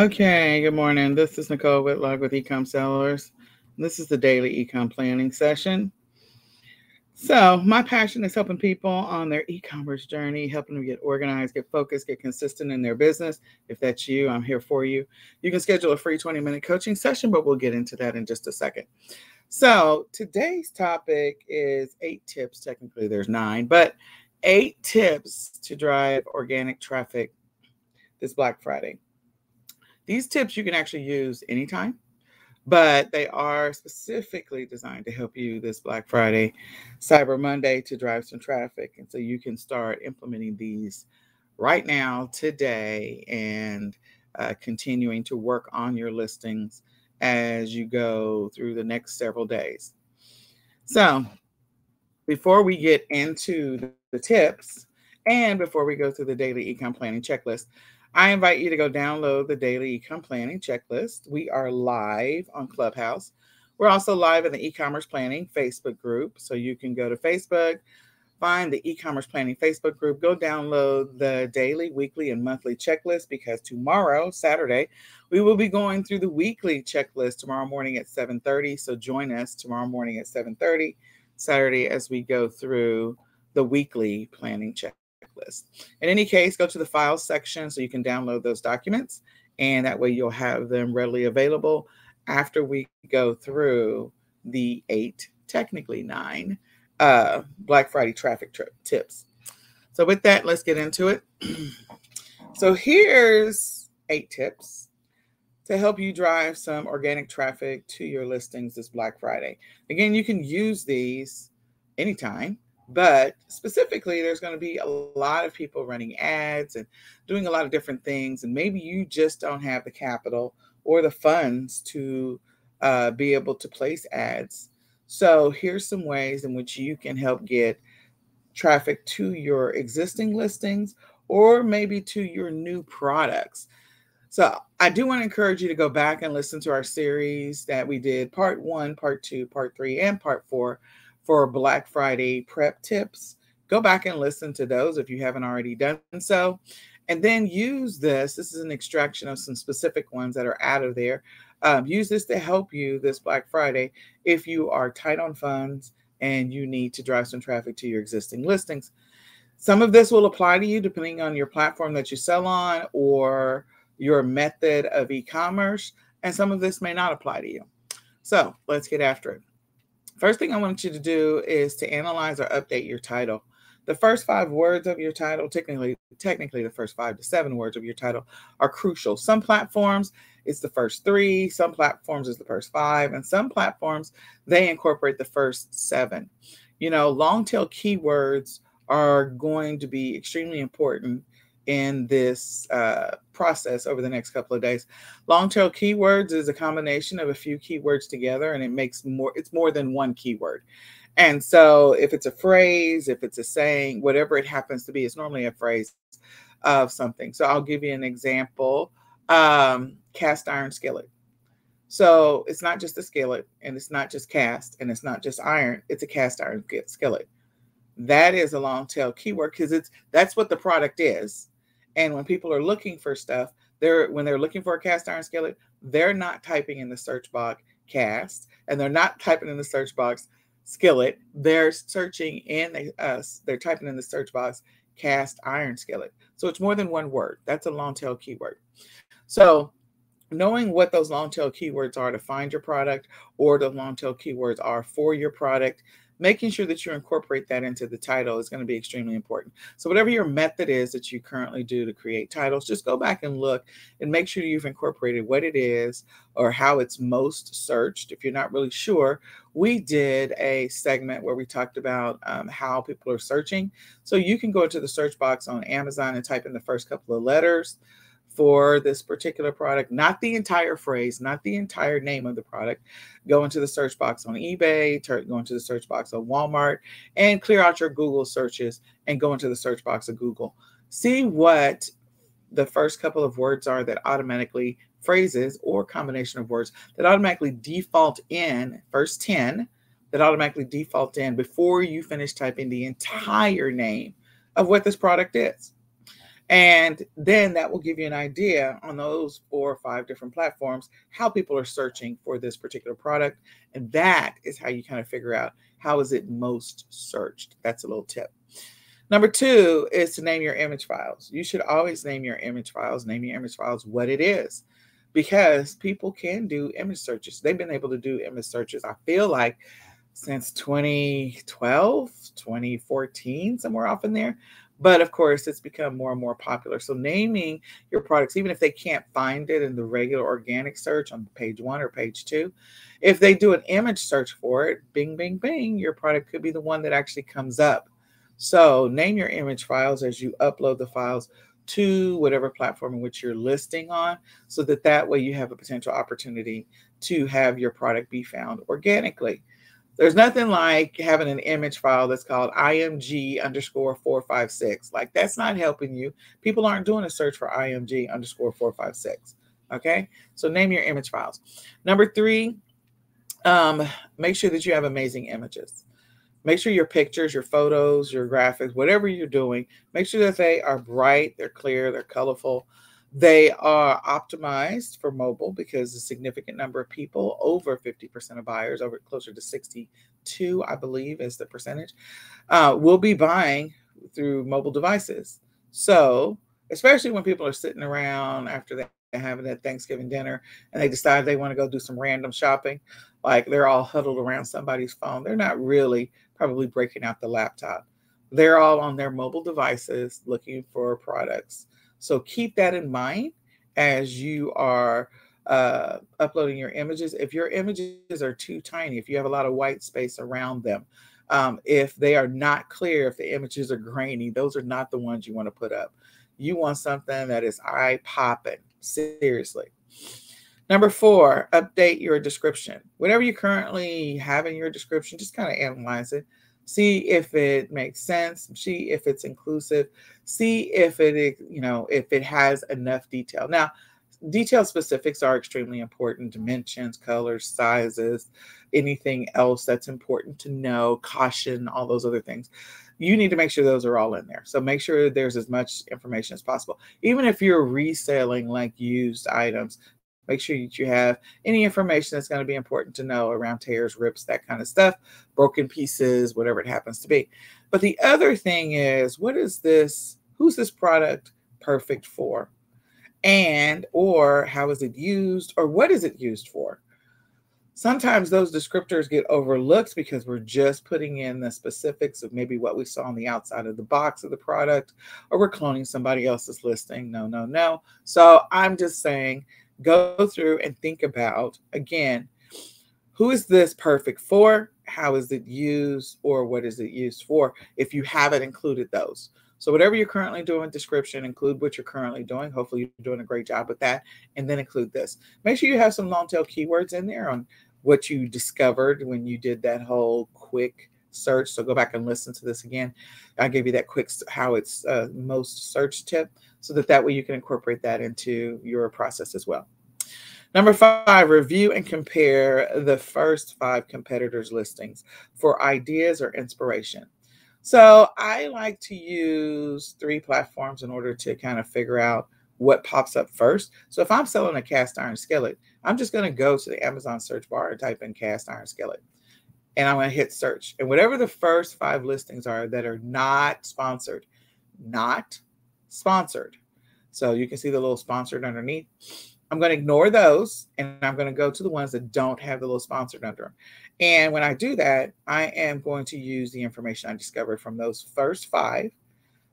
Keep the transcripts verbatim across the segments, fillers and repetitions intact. Okay, good morning. This is Nicole Whitlock with Ecom Sellers. This is the daily ecom planning session. So my passion is helping people on their e-commerce journey, helping them get organized, get focused, get consistent in their business. If that's you, I'm here for you. You can schedule a free twenty minute coaching session, but we'll get into that in just a second. So today's topic is eight tips. Technically there's nine, but eight tips to drive organic traffic this Black Friday. These tips you can actually use anytime, but they are specifically designed to help you this Black Friday, Cyber Monday, to drive some traffic. And so you can start implementing these right now, today, and uh, continuing to work on your listings as you go through the next several days. So before we get into the tips and before we go through the daily ecom planning checklist, I invite you to go download the daily ecom planning checklist. We are live on Clubhouse. We're also live in the e-commerce planning Facebook group. So you can go to Facebook, find the e-commerce planning Facebook group, go download the daily, weekly, and monthly checklist, because tomorrow, Saturday, we will be going through the weekly checklist tomorrow morning at seven thirty. So join us tomorrow morning at seven thirty, Saturday, as we go through the weekly planning checklist. List. In any case, go to the files section so you can download those documents, and that way you'll have them readily available after we go through the eight, technically nine, uh, Black Friday traffic trip tips. So with that, let's get into it. So here's eight tips to help you drive some organic traffic to your listings this Black Friday. Again, you can use these anytime. But specifically, there's going to be a lot of people running ads and doing a lot of different things. And maybe you just don't have the capital or the funds to uh, be able to place ads. So here's some ways in which you can help get traffic to your existing listings or maybe to your new products. So I do want to encourage you to go back and listen to our series that we did, part one, part two, part three, and part four. For Black Friday prep tips, go back and listen to those if you haven't already done so. And then use this. This is an extraction of some specific ones that are out of there. Um, use this to help you this Black Friday if you are tight on funds and you need to drive some traffic to your existing listings. Some of this will apply to you depending on your platform that you sell on or your method of e-commerce, and some of this may not apply to you. So let's get after it. First thing I want you to do is to analyze or update your title. The first five words of your title, technically, technically the first five to seven words of your title are crucial. Some platforms, it's the first three. Some platforms, it's the first five. And some platforms, they incorporate the first seven. You know, long tail keywords are going to be extremely important in this uh, process over the next couple of days. Long tail keywords is a combination of a few keywords together, and it makes more, it's more than one keyword. And so if it's a phrase, if it's a saying, whatever it happens to be, it's normally a phrase of something. So I'll give you an example, um, cast iron skillet. So it's not just a skillet, and it's not just cast, and it's not just iron, it's a cast iron skillet. That is a long tail keyword because it's, that's what the product is. And when people are looking for stuff, they're when they're looking for a cast iron skillet, they're not typing in the search box cast, and they're not typing in the search box skillet. They're searching in the, uh, they're typing in the search box cast iron skillet. So it's more than one word. That's a long tail keyword. So knowing what those long tail keywords are to find your product, or the long tail keywords are for your product, making sure that you incorporate that into the title is going to be extremely important. So whatever your method is that you currently do to create titles, just go back and look and make sure you've incorporated what it is or how it's most searched. If you're not really sure, we did a segment where we talked about um, how people are searching. So you can go into the search box on Amazon and type in the first couple of letters for this particular product, not the entire phrase, not the entire name of the product. Go into the search box on eBay, go into the search box on Walmart, and clear out your Google searches and go into the search box of Google. See what the first couple of words are that automatically, phrases or combination of words that automatically default in, first ten, that automatically default in before you finish typing the entire name of what this product is. And then that will give you an idea on those four or five different platforms, how people are searching for this particular product. And that is how you kind of figure out how is it most searched. That's a little tip. Number two is to name your image files. You should always name your image files, name your image files what it is, because people can do image searches. They've been able to do image searches, I feel like, since twenty twelve, twenty fourteen, somewhere off in there. But of course, it's become more and more popular. So naming your products, even if they can't find it in the regular organic search on page one or page two, if they do an image search for it, bing, bing, bing, your product could be the one that actually comes up. So name your image files as you upload the files to whatever platform in which you're listing on, so that that way you have a potential opportunity to have your product be found organically. There's nothing like having an image file that's called I M G underscore four five six. Like, that's not helping you. People aren't doing a search for I M G underscore four five six. Okay. So name your image files. Number three, um, make sure that you have amazing images. Make sure your pictures, your photos, your graphics, whatever you're doing, make sure that they are bright, they're clear, they're colorful. They are optimized for mobile, because a significant number of people, over fifty percent of buyers, over closer to sixty-two, I believe is the percentage, uh, will be buying through mobile devices. So especially when people are sitting around after that, having that Thanksgiving dinner, and they decide they want to go do some random shopping, like they're all huddled around somebody's phone. They're not really probably breaking out the laptop. They're all on their mobile devices looking for products. So keep that in mind as you are uh, uploading your images. If your images are too tiny, if you have a lot of white space around them, um, if they are not clear, if the images are grainy, those are not the ones you want to put up. You want something that is eye-popping, seriously. Number four, update your description. Whatever you currently have in your description, just kind of analyze it. See if it makes sense. See if it's inclusive. See if it, you know, if it has enough detail. Now, detail specifics are extremely important. Dimensions, colors, sizes, anything else that's important to know, caution, all those other things. You need to make sure those are all in there. So make sure there's as much information as possible. Even if you're reselling like used items, make sure that you have any information that's going to be important to know around tears, rips, that kind of stuff, broken pieces, whatever it happens to be. But the other thing is, what is this? Who's this product perfect for? And, or how is it used? Or what is it used for? Sometimes those descriptors get overlooked because we're just putting in the specifics of maybe what we saw on the outside of the box of the product, or we're cloning somebody else's listing. No, no, no. So I'm just saying, go through and think about, again, who is this perfect for? How is it used? Or what is it used for if you haven't included those? So whatever you're currently doing, description, include what you're currently doing. Hopefully you're doing a great job with that. And then include this. Make sure you have some long tail keywords in there on what you discovered when you did that whole quick search. So go back and listen to this again. I gave you that quick how it's uh, most search tip, so that that way you can incorporate that into your process as well. Number five, review and compare the first five competitors' listings for ideas or inspiration. So I like to use three platforms in order to kind of figure out what pops up first. So if I'm selling a cast iron skillet, I'm just going to go to the Amazon search bar and type in cast iron skillet. And I'm going to hit search. And whatever the first five listings are that are not sponsored, not sponsored. So you can see the little sponsored underneath. I'm going to ignore those. And I'm going to go to the ones that don't have the little sponsored under them. And when I do that, I am going to use the information I discovered from those first five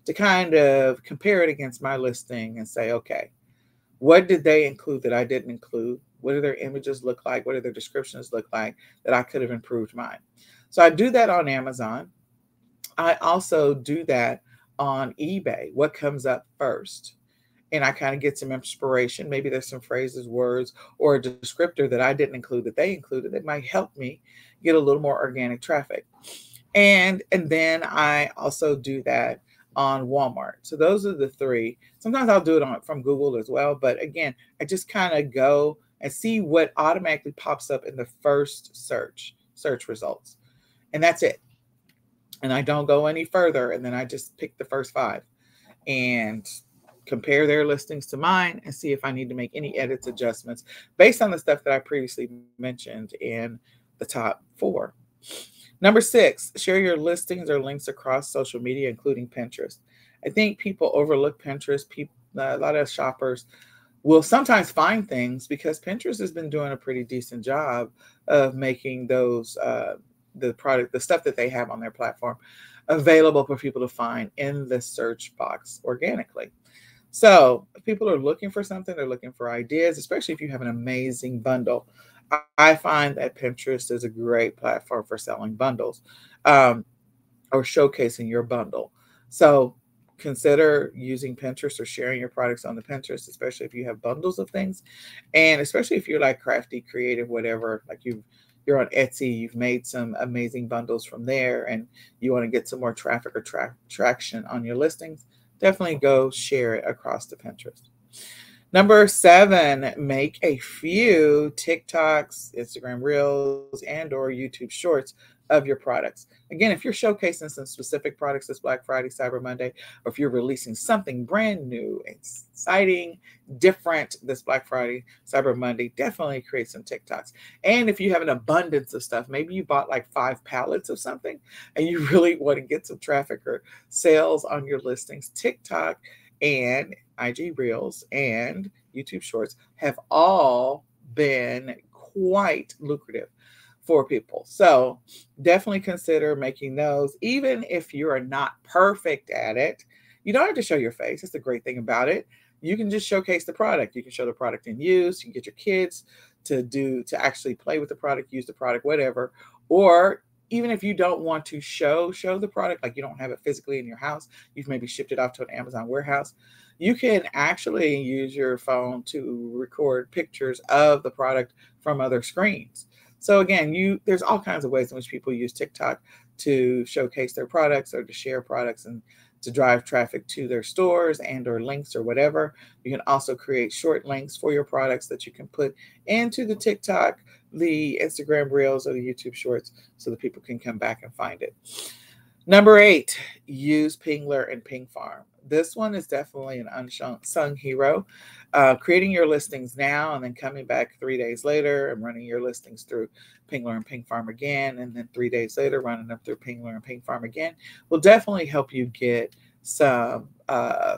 to kind of compare it against my listing and say, okay, what did they include that I didn't include? What do their images look like? What do their descriptions look like that I could have improved mine? So I do that on Amazon. I also do that on eBay. What comes up first? And I kind of get some inspiration. Maybe there's some phrases, words, or a descriptor that I didn't include that they included that might help me get a little more organic traffic. And, and then I also do that on Walmart. So those are the three. Sometimes I'll do it on from Google as well. But again, I just kind of go and see what automatically pops up in the first search, search results. And that's it. And I don't go any further. And then I just pick the first five. And compare their listings to mine, and see if I need to make any edits, adjustments based on the stuff that I previously mentioned in the top four. Number six, share your listings or links across social media, including Pinterest. I think people overlook Pinterest. People, a lot of shoppers will sometimes find things because Pinterest has been doing a pretty decent job of making those uh, the product, the stuff that they have on their platform, available for people to find in the search box organically. So if people are looking for something, they're looking for ideas, especially if you have an amazing bundle. I find that Pinterest is a great platform for selling bundles um, or showcasing your bundle. So consider using Pinterest or sharing your products on the Pinterest, especially if you have bundles of things. And especially if you're like crafty, creative, whatever, like you've, you're on Etsy, you've made some amazing bundles from there and you want to get some more traffic or tra traction on your listings, definitely go share it across the Pinterest. Number seven, make a few TikToks, Instagram Reels, and or YouTube Shorts of your products. Again, if you're showcasing some specific products this Black Friday, Cyber Monday, or if you're releasing something brand new, exciting, different this Black Friday, Cyber Monday, definitely create some TikToks. And if you have an abundance of stuff, maybe you bought like five pallets of something and you really want to get some traffic or sales on your listings, TikTok and I G Reels and YouTube Shorts have all been quite lucrative for people. So definitely consider making those. Even if you are not perfect at it, you don't have to show your face. That's the great thing about it. You can just showcase the product. You can show the product in use. You can get your kids to do, to actually play with the product, use the product, whatever. Or even if you don't want to show, show the product, like you don't have it physically in your house, you've maybe shipped it off to an Amazon warehouse. You can actually use your phone to record pictures of the product from other screens. So again, you there's all kinds of ways in which people use TikTok to showcase their products or to share products and to drive traffic to their stores and or links or whatever. You can also create short links for your products that you can put into the TikTok, the Instagram Reels, or the YouTube Shorts so that people can come back and find it. Number eight, use Pingler and Pingfarm. This one is definitely an unsung hero. Uh, creating your listings now and then coming back three days later and running your listings through Pingler and Pingfarm again, and then three days later running them through Pingler and Pingfarm again will definitely help you get some uh,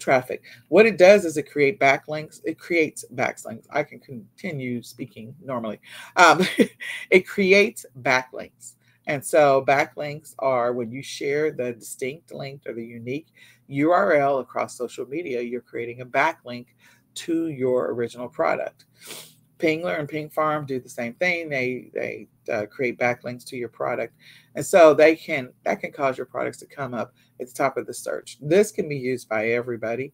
traffic. What it does is it create backlinks. It creates backlinks. I can continue speaking normally. Um, it creates backlinks. And so backlinks are when you share the distinct link or the unique U R L across social media, you're creating a backlink to your original product. Pingler and Pingfarm do the same thing. They they uh, create backlinks to your product. And so they can that can cause your products to come up at the top of the search. This can be used by everybody.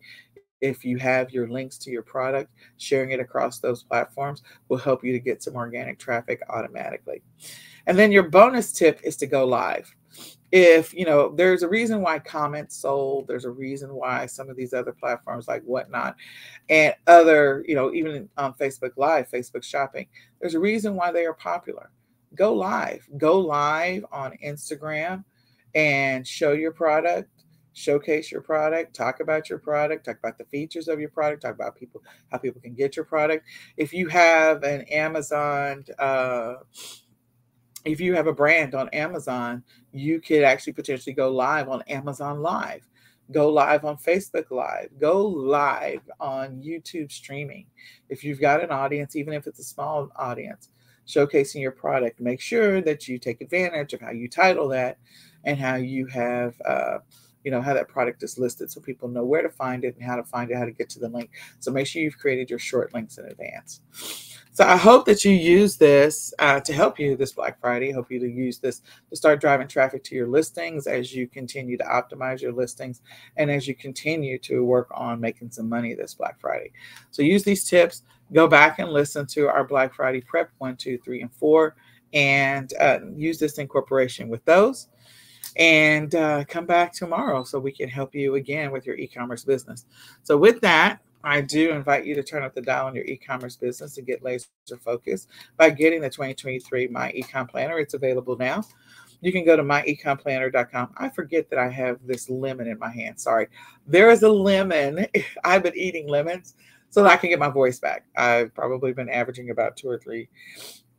If you have your links to your product, sharing it across those platforms will help you to get some organic traffic automatically. And then your bonus tip is to go live. If, you know, there's a reason why comments sold, there's a reason why some of these other platforms like Whatnot and other, you know, even on Facebook Live, Facebook Shopping, there's a reason why they are popular. Go live. Go live on Instagram and show your product. Showcase your product, talk about your product, talk about the features of your product, talk about people, how people can get your product. If you have an Amazon, uh, if you have a brand on Amazon, you could actually potentially go live on Amazon Live, go live on Facebook Live, go live on YouTube streaming. If you've got an audience, even if it's a small audience, showcasing your product, make sure that you take advantage of how you title that and how you have, uh, you know, how that product is listed so people know where to find it and how to find it, how to get to the link. So make sure you've created your short links in advance. So I hope that you use this uh, to help you this Black Friday. Hope you to use this to start driving traffic to your listings as you continue to optimize your listings and as you continue to work on making some money this Black Friday. So use these tips. Go back and listen to our Black Friday prep one, two, three, and four, and uh, use this in corporation with those. And uh, come back tomorrow so we can help you again with your e-commerce business. So with that, I do invite you to turn up the dial on your e-commerce business and get laser focused by getting the twenty twenty-three My Ecom Planner. It's available now. you can go to my ecom planner dot com. I forget that I have this lemon in my hand. Sorry. There is a lemon. I've been eating lemons so that I can get my voice back. I've probably been averaging about two or three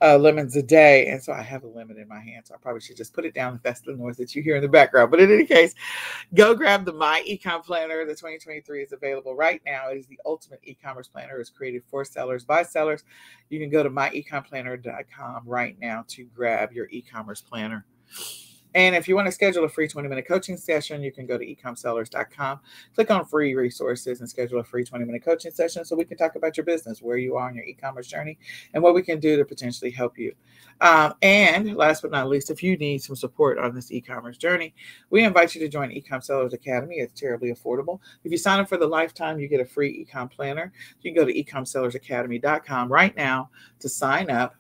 uh, lemons a day. And so I have a lemon in my hand. So I probably should just put it down if that's the noise that you hear in the background. But in any case, go grab the My Ecom Planner. The twenty twenty-three is available right now. It is the ultimate e-commerce planner. It's created for sellers by sellers. You can go to my ecom planner dot com right now to grab your e-commerce planner. And if you want to schedule a free twenty minute coaching session, you can go to ecom sellers dot com, click on free resources and schedule a free twenty minute coaching session so we can talk about your business, where you are on your e-commerce journey and what we can do to potentially help you. Um, and last but not least, if you need some support on this e-commerce journey, we invite you to join Ecom Sellers Academy. It's terribly affordable. If you sign up for the lifetime, you get a free ecom planner. You can go to ecom sellers academy dot com right now to sign up.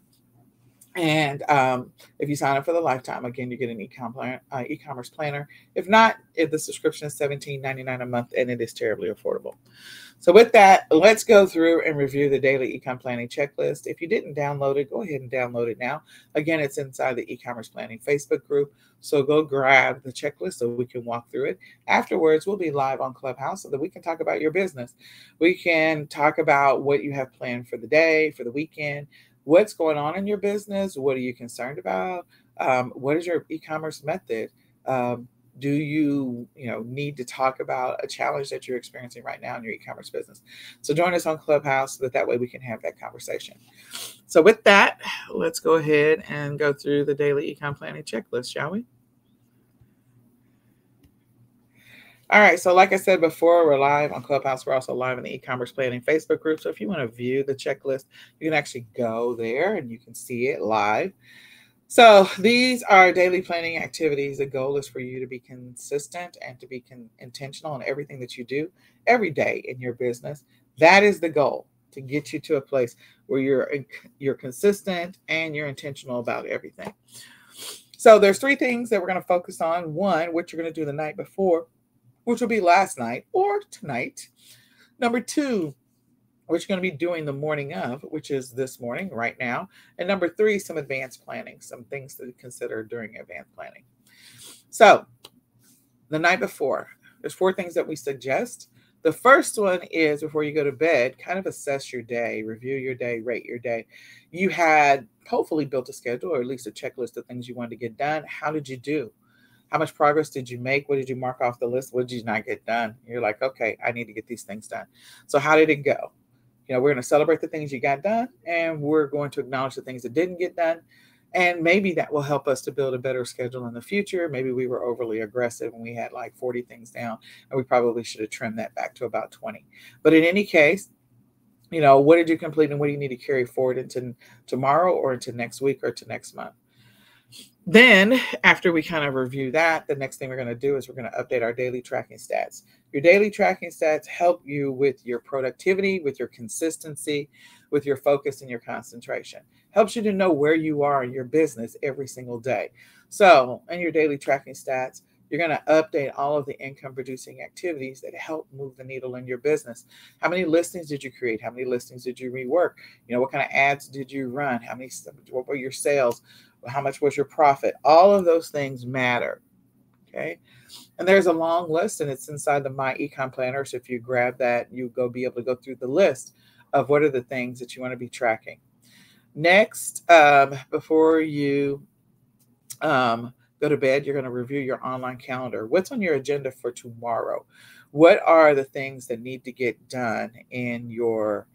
And um, if you sign up for the lifetime, again, you get an ecom plan, uh, e-commerce planner. If not, if the subscription is seventeen ninety-nine a month, and it is terribly affordable. So with that, let's go through and review the daily ecom planning checklist. If you didn't download it, go ahead and download it now. Again, it's inside the e-commerce planning Facebook group. So go grab the checklist so we can walk through it. Afterwards, we'll be live on Clubhouse so that we can talk about your business. We can talk about what you have planned for the day, for the weekend. What's going on in your business? What are you concerned about? Um, what is your e-commerce method? Um, do you, you know, need to talk about a challenge that you're experiencing right now in your e-commerce business? So join us on Clubhouse so that that way we can have that conversation. So with that, let's go ahead and go through the daily ecom planning checklist, shall we? All right, so like I said before, we're live on Clubhouse. We're also live in the e-commerce planning Facebook group. So if you want to view the checklist, you can actually go there and you can see it live. So these are daily planning activities. The goal is for you to be consistent and to be con- intentional in everything that you do every day in your business. That is the goal, to get you to a place where you're you're consistent and you're intentional about everything. So there's three things that we're going to focus on. One, what you're going to do the night before, which will be last night or tonight. Number two, what you're going to be doing the morning of, which is this morning right now. And number three, some advanced planning, some things to consider during advanced planning. So the night before, there's four things that we suggest. The first one is before you go to bed, kind of assess your day, review your day, rate your day. You had hopefully built a schedule or at least a checklist of things you wanted to get done. How did you do? How much progress did you make? What did you mark off the list? What did you not get done? You're like, okay, I need to get these things done. So how did it go? You know, we're going to celebrate the things you got done, and we're going to acknowledge the things that didn't get done. And maybe that will help us to build a better schedule in the future. Maybe we were overly aggressive and we had like forty things down, and we probably should have trimmed that back to about twenty. But in any case, you know, what did you complete and what do you need to carry forward into tomorrow or into next week or to next month? Then after we kind of review that, the next thing we're going to do is we're going to update our daily tracking stats. Your daily tracking stats help you with your productivity, with your consistency, with your focus and your concentration. Helps you to know where you are in your business every single day. So in your daily tracking stats, you're going to update all of the income producing activities that help move the needle in your business. How many listings did you create? How many listings did you rework? You know, what kind of ads did you run? How many, what were your sales? How much was your profit? All of those things matter. Okay. And there's a long list and it's inside the My Ecom Planner. So if you grab that, you go be able to go through the list of what are the things that you want to be tracking. Next, um, before you, um, go to bed, you're going to review your online calendar. What's on your agenda for tomorrow? What are the things that need to get done in your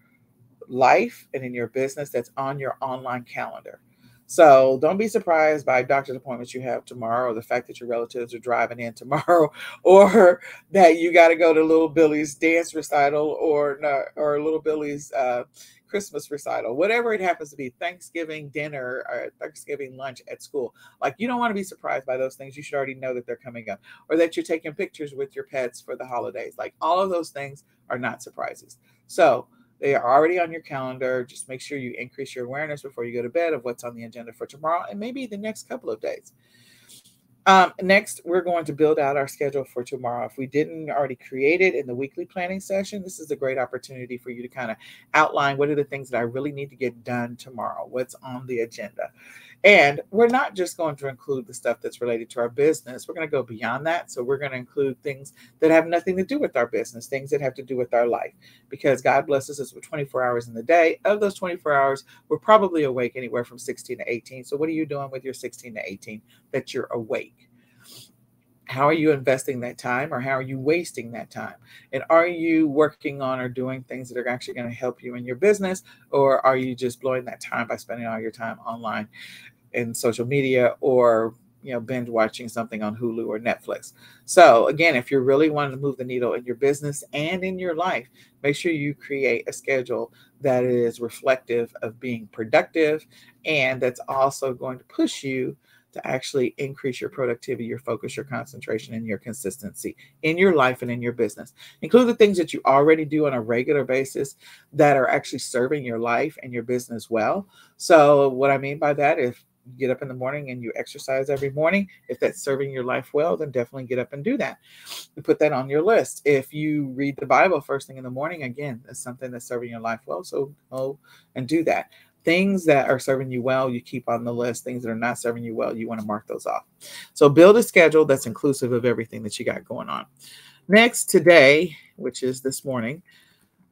life and in your business that's on your online calendar? So don't be surprised by doctor's appointments you have tomorrow, or the fact that your relatives are driving in tomorrow, or that you got to go to Little Billy's dance recital or or Little Billy's uh, Christmas recital, whatever it happens to be, Thanksgiving dinner or Thanksgiving lunch at school. Like, you don't want to be surprised by those things. You should already know that they're coming up, or that you're taking pictures with your pets for the holidays. Like, all of those things are not surprises. So they are already on your calendar. Just make sure you increase your awareness before you go to bed of what's on the agenda for tomorrow and maybe the next couple of days. Um, next, we're going to build out our schedule for tomorrow. If we didn't already create it in the weekly planning session, this is a great opportunity for you to kind of outline what are the things that I really need to get done tomorrow, what's on the agenda. And we're not just going to include the stuff that's related to our business. We're going to go beyond that. So we're going to include things that have nothing to do with our business, things that have to do with our life, because God blesses us with twenty-four hours in the day. Of those twenty-four hours, we're probably awake anywhere from sixteen to eighteen. So what are you doing with your sixteen to eighteen that you're awake? How are you investing that time, or how are you wasting that time? And are you working on or doing things that are actually going to help you in your business? Or are you just blowing that time by spending all your time online in social media, or, you know, binge watching something on Hulu or Netflix? So again, if you're really wanting to move the needle in your business and in your life, make sure you create a schedule that is reflective of being productive, and that's also going to push you to actually increase your productivity, your focus, your concentration, and your consistency in your life and in your business. Include the things that you already do on a regular basis that are actually serving your life and your business well. So what I mean by that, if you get up in the morning and you exercise every morning, if that's serving your life well, then definitely get up and do that. You put that on your list. If you read the Bible first thing in the morning, again, that's something that's serving your life well. So go and do that. Things that are serving you well, you keep on the list. Things that are not serving you well, you want to mark those off. So build a schedule that's inclusive of everything that you got going on. Next, today, which is this morning,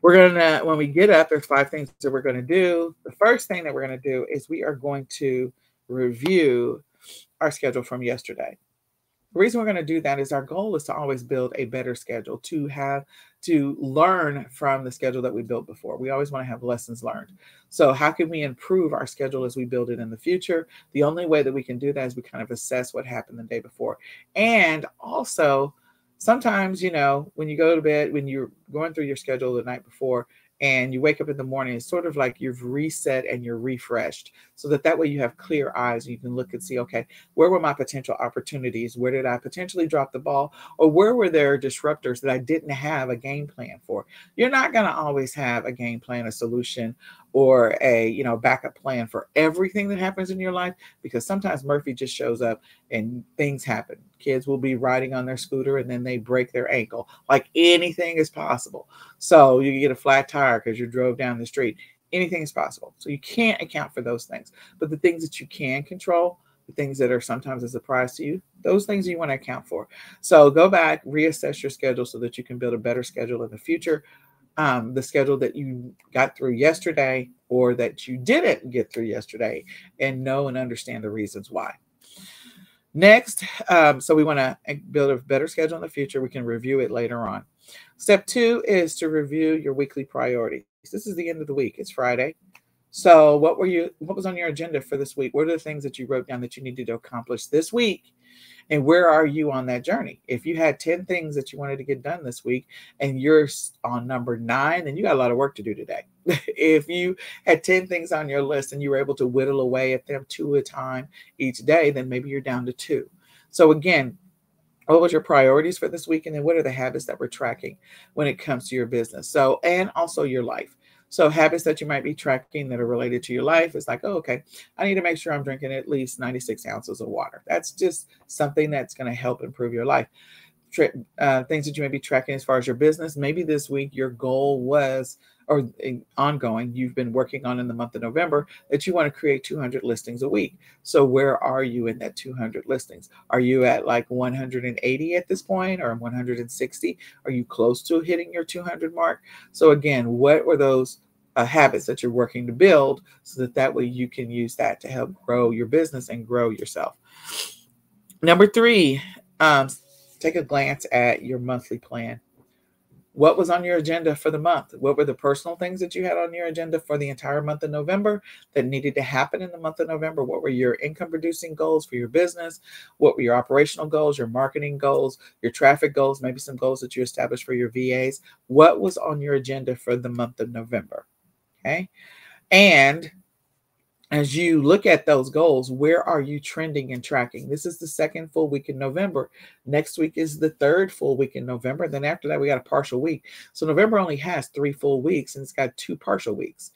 we're going to, when we get up, there's five things that we're going to do. The first thing that we're going to do is we are going to review our schedule from yesterday. The reason we're going to do that is our goal is to always build a better schedule, to have to learn from the schedule that we built before. We always want to have lessons learned. So how can we improve our schedule as we build it in the future? The only way that we can do that is we kind of assess what happened the day before. And also, sometimes, you know, when you go to bed, when you're going through your schedule the night before, and you wake up in the morning, it's sort of like you've reset and you're refreshed, so that that way you have clear eyes and you can look and see, okay, where were my potential opportunities? Where did I potentially drop the ball? Or where were there disruptors that I didn't have a game plan for? You're not going to always have a game plan, a solution, or a, you know, backup plan for everything that happens in your life, because sometimes Murphy just shows up and things happen. Kids will be riding on their scooter and then they break their ankle. Like, anything is possible. So you get a flat tire because you drove down the street. Anything is possible. So you can't account for those things. But the things that you can control, the things that are sometimes a surprise to you, those things you want to account for. So go back, reassess your schedule so that you can build a better schedule in the future. Um, the schedule that you got through yesterday, or that you didn't get through yesterday, and know and understand the reasons why. Next, um, so we want to build a better schedule in the future. We can review it later on. Step two is to review your weekly priorities. This is the end of the week. It's Friday. So what were you, what was on your agenda for this week? What are the things that you wrote down that you needed to accomplish this week? And where are you on that journey? If you had ten things that you wanted to get done this week and you're on number nine, then you got a lot of work to do today. If you had ten things on your list and you were able to whittle away at them two at a time each day, then maybe you're down to two. So again, what was your priorities for this week? And then what are the habits that we're tracking when it comes to your business? So, and also your life. So habits that you might be tracking that are related to your life is like, oh, okay, I need to make sure I'm drinking at least ninety-six ounces of water. That's just something that's going to help improve your life. Uh, things that you may be tracking as far as your business. Maybe this week your goal was, or ongoing, you've been working on in the month of November, that you want to create two hundred listings a week. So where are you in that two hundred listings? Are you at like one hundred eighty at this point, or one hundred sixty? Are you close to hitting your two hundred mark? So again, what were those uh, habits that you're working to build, so that that way you can use that to help grow your business and grow yourself? Number three, um, take a glance at your monthly plan. What was on your agenda for the month? What were the personal things that you had on your agenda for the entire month of November that needed to happen in the month of November? What were your income producing goals for your business? What were your operational goals, your marketing goals, your traffic goals, maybe some goals that you established for your V As? What was on your agenda for the month of November? Okay. And as you look at those goals, where are you trending and tracking? This is the second full week in November. Next week is the third full week in November. Then after that, we got a partial week. So November only has three full weeks and it's got two partial weeks.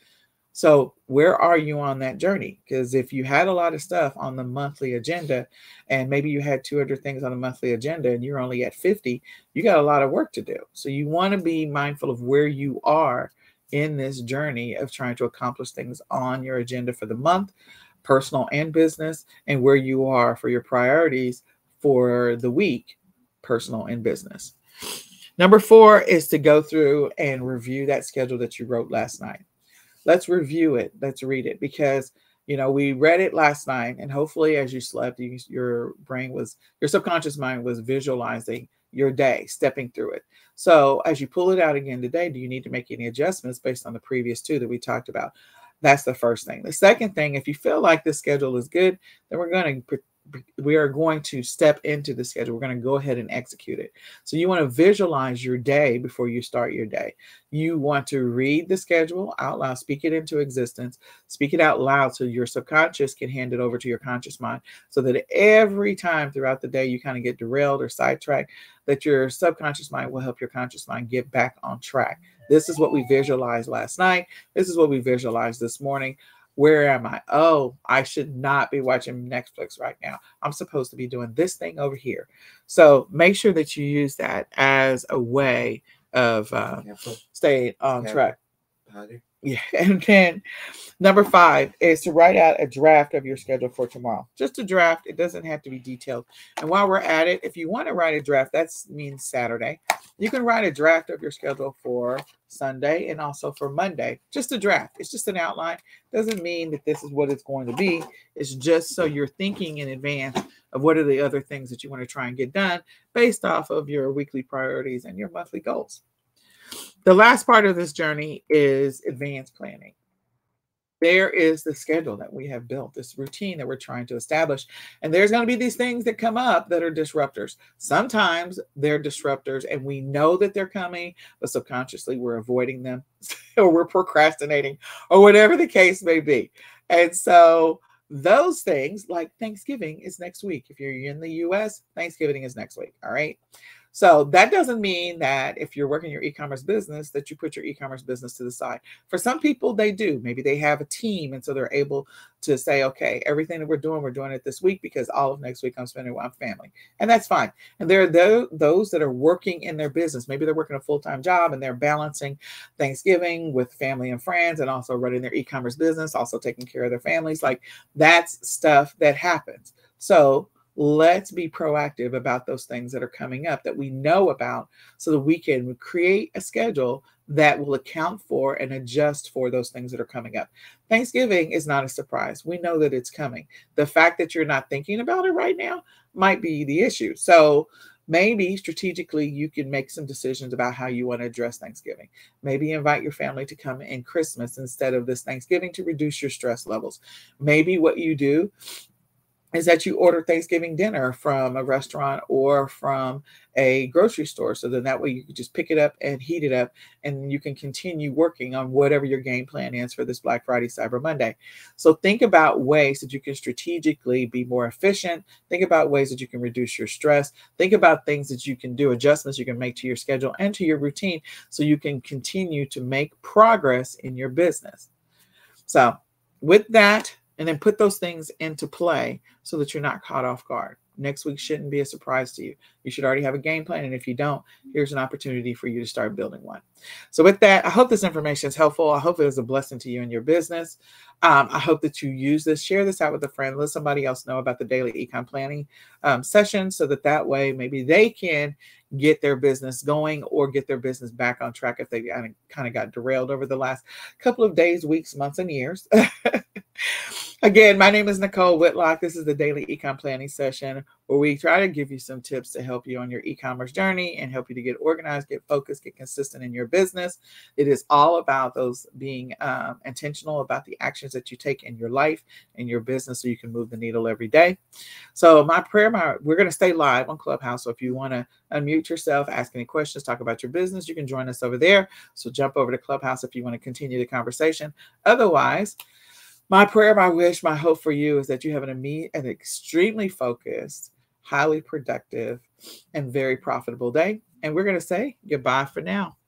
So where are you on that journey? Because if you had a lot of stuff on the monthly agenda, and maybe you had two hundred things on the monthly agenda and you're only at fifty, you got a lot of work to do. So you want to be mindful of where you are in this journey of trying to accomplish things on your agenda for the month, personal and business, and where you are for your priorities for the week, personal and business. Number four is to go through and review that schedule that you wrote last night. Let's review it. Let's read it, because, you know, we read it last night, and hopefully as you slept, you, your brain was, your subconscious mind was visualizing your day, stepping through it. So as you pull it out again today, do you need to make any adjustments based on the previous two that we talked about? That's the first thing. The second thing, if you feel like the schedule is good, then we're going to we are going to step into the schedule. We're going to go ahead and execute it. So you want to visualize your day before you start your day. You want to read the schedule out loud, speak it into existence, speak it out loud so your subconscious can hand it over to your conscious mind, so that every time throughout the day you kind of get derailed or sidetracked, that your subconscious mind will help your conscious mind get back on track. This is what we visualized last night. This is what we visualized this morning. Where am I? Oh, I should not be watching Netflix right now. I'm supposed to be doing this thing over here. So make sure that you use that as a way of uh, staying on track. Yeah. And then number five is to write out a draft of your schedule for tomorrow. Just a draft. It doesn't have to be detailed. And while we're at it, if you want to write a draft, that means Saturday. You can write a draft of your schedule for Sunday and also for Monday. Just a draft. It's just an outline. Doesn't mean that this is what it's going to be. It's just so you're thinking in advance of what are the other things that you want to try and get done based off of your weekly priorities and your monthly goals. The last part of this journey is advanced planning. There is the schedule that we have built, this routine that we're trying to establish. And there's going to be these things that come up that are disruptors. Sometimes they're disruptors and we know that they're coming, but subconsciously we're avoiding them or we're procrastinating or whatever the case may be. And so those things, like Thanksgiving is next week. If you're in the U S, Thanksgiving is next week. All right. So that doesn't mean that if you're working your e-commerce business that you put your e-commerce business to the side. For some people, they do. Maybe they have a team, and so they're able to say, okay, everything that we're doing, we're doing it this week because all of next week I'm spending with my family. And that's fine. And there are those that are working in their business. Maybe they're working a full-time job, and they're balancing Thanksgiving with family and friends and also running their e-commerce business, also taking care of their families. Like, that's stuff that happens. So let's be proactive about those things that are coming up that we know about, so that we can create a schedule that will account for and adjust for those things that are coming up. Thanksgiving is not a surprise. We know that it's coming. The fact that you're not thinking about it right now might be the issue. So maybe strategically you can make some decisions about how you want to address Thanksgiving. Maybe invite your family to come in Christmas instead of this Thanksgiving to reduce your stress levels. Maybe what you do is that you order Thanksgiving dinner from a restaurant or from a grocery store. So then that way you can just pick it up and heat it up, and you can continue working on whatever your game plan is for this Black Friday, Cyber Monday. So think about ways that you can strategically be more efficient. Think about ways that you can reduce your stress. Think about things that you can do, adjustments you can make to your schedule and to your routine, so you can continue to make progress in your business. So with that, and then put those things into play so that you're not caught off guard. Next week shouldn't be a surprise to you. You should already have a game plan. And if you don't, here's an opportunity for you to start building one. So with that, I hope this information is helpful. I hope it is a blessing to you and your business. Um, I hope that you use this. Share this out with a friend. Let somebody else know about the daily econ planning um, session, so that that way maybe they can get their business going or get their business back on track if they kind of got derailed over the last couple of days, weeks, months, and years. Again, my name is Nicole Whitlock. This is the Daily Ecom Planning Session, where we try to give you some tips to help you on your e-commerce journey and help you to get organized, get focused, get consistent in your business. It is all about those being um, intentional about the actions that you take in your life and your business, so you can move the needle every day. So my prayer, my, we're going to stay live on Clubhouse. So if you want to unmute yourself, ask any questions, talk about your business, you can join us over there. So jump over to Clubhouse if you want to continue the conversation. Otherwise, my prayer, my wish, my hope for you is that you have an, imme- an extremely focused, highly productive, and very profitable day. And we're going to say goodbye for now.